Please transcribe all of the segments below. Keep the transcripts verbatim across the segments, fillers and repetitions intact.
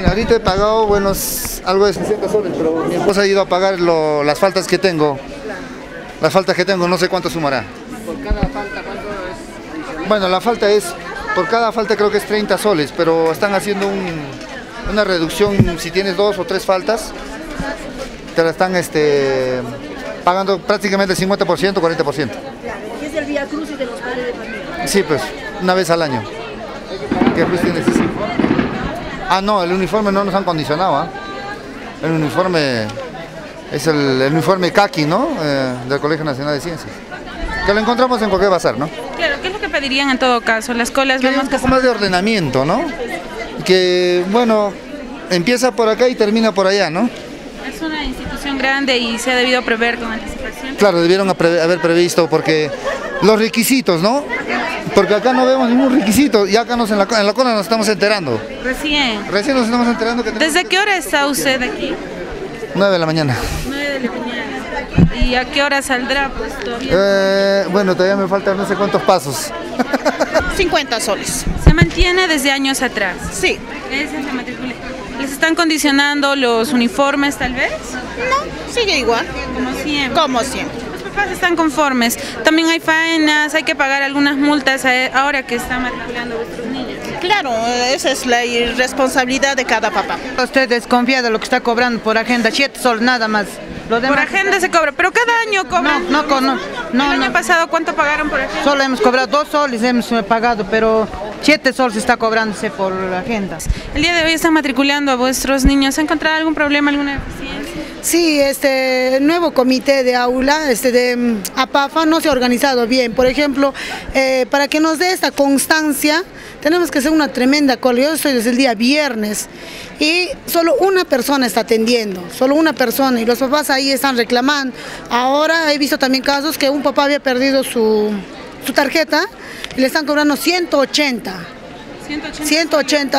Mira, ahorita he pagado buenos, algo de sesenta soles, pero mi esposa ha ido a pagar lo, las faltas que tengo. Las faltas que tengo, no sé cuánto sumará. ¿Por cada falta cuánto es? Bueno, la falta es, por cada falta creo que es treinta soles, pero están haciendo un, una reducción. Si tienes dos o tres faltas, te la están este, pagando prácticamente el cincuenta por ciento, cuarenta por ciento. ¿Y es el Vía Cruz y de los padres de familia? Sí, pues, una vez al año. ¿Qué plus tienes? Ah, no, el uniforme no nos han condicionado, ¿eh? El uniforme es el, el uniforme caqui, ¿no? Eh, del Colegio Nacional de Ciencias. Que lo encontramos en cualquier bazar, ¿no? Claro, ¿qué es lo que pedirían en todo caso? Las colas vemos que... Un poco más de ordenamiento, ¿no? Que, bueno, empieza por acá y termina por allá, ¿no? Es una institución grande y se ha debido prever con anticipación. Claro, debieron haber previsto porque los requisitos, ¿no? Porque acá no vemos ningún requisito y acá nos, en, la, en la cola nos estamos enterando. Recién. Recién nos estamos enterando que... ¿Desde qué hora está usted aquí? nueve de la mañana. nueve de la mañana. ¿Y a qué hora saldrá? Pues, todavía... Eh, bueno, todavía me faltan no sé cuántos pasos. cincuenta soles. ¿Se mantiene desde años atrás? Sí. Esa es la matrícula. ¿Les están condicionando los uniformes tal vez? No, sigue igual. Como siempre. Como siempre. Están conformes. También hay faenas, hay que pagar algunas multas ahora que están matriculando vuestros niños. Claro, esa es la irresponsabilidad de cada papá. Usted desconfía de lo que está cobrando por agenda, siete soles nada más. Lo demás por agenda está... se cobra, pero cada año cobran. No, no, no. no El año no. pasado, ¿cuánto pagaron por agenda? Solo hemos cobrado dos soles, hemos pagado, pero siete soles está cobrándose por agenda. El día de hoy están matriculando a vuestros niños. ¿Han encontrado algún problema, alguna deficiencia? Sí, este nuevo comité de aula este de APAFA no se ha organizado bien. Por ejemplo, eh, para que nos dé esta constancia, tenemos que hacer una tremenda cola. Yo estoy desde el día viernes y solo una persona está atendiendo, solo una persona, y los papás ahí están reclamando. Ahora he visto también casos que un papá había perdido su, su tarjeta y le están cobrando ciento ochenta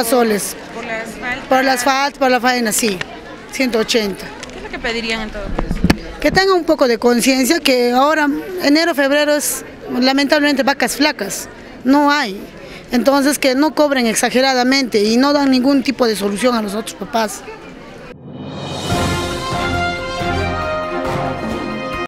soles por las faltas, por las faltas, por la faena, sí, ciento ochenta. ¿Qué pedirían en todo caso? Que tengan un poco de conciencia que ahora enero, febrero es lamentablemente vacas flacas, no hay. Entonces que no cobren exageradamente y no dan ningún tipo de solución a los otros papás.